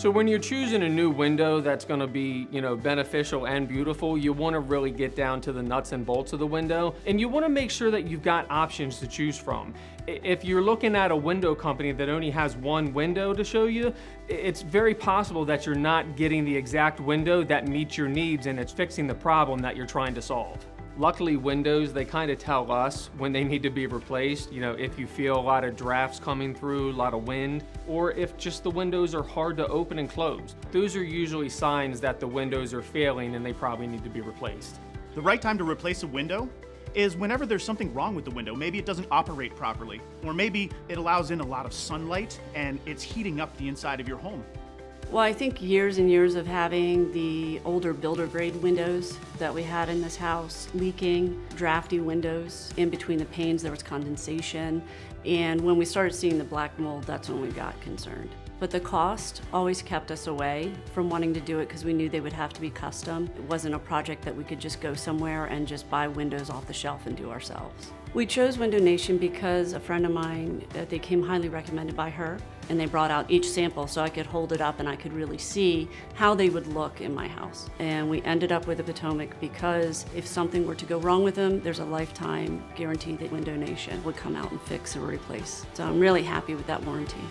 So when you're choosing a new window that's gonna be, you know, beneficial and beautiful, you wanna really get down to the nuts and bolts of the window, and you wanna make sure that you've got options to choose from. If you're looking at a window company that only has one window to show you, it's very possible that you're not getting the exact window that meets your needs and it's fixing the problem that you're trying to solve. Luckily, windows, they kind of tell us when they need to be replaced. You know, if you feel a lot of drafts coming through, a lot of wind, or if just the windows are hard to open and close. Those are usually signs that the windows are failing and they probably need to be replaced. The right time to replace a window is whenever there's something wrong with the window. Maybe it doesn't operate properly, or maybe it allows in a lot of sunlight and it's heating up the inside of your home. Well, I think years and years of having the older builder grade windows that we had in this house, leaking, drafty windows. In between the panes, there was condensation. And when we started seeing the black mold, that's when we got concerned. But the cost always kept us away from wanting to do it because we knew they would have to be custom. It wasn't a project that we could just go somewhere and just buy windows off the shelf and do ourselves. We chose Window Nation because a friend of mine, they came highly recommended by her. And they brought out each sample so I could hold it up and I could really see how they would look in my house. And we ended up with a Potomac because if something were to go wrong with them, there's a lifetime guarantee that Window Nation would come out and fix or replace. So I'm really happy with that warranty.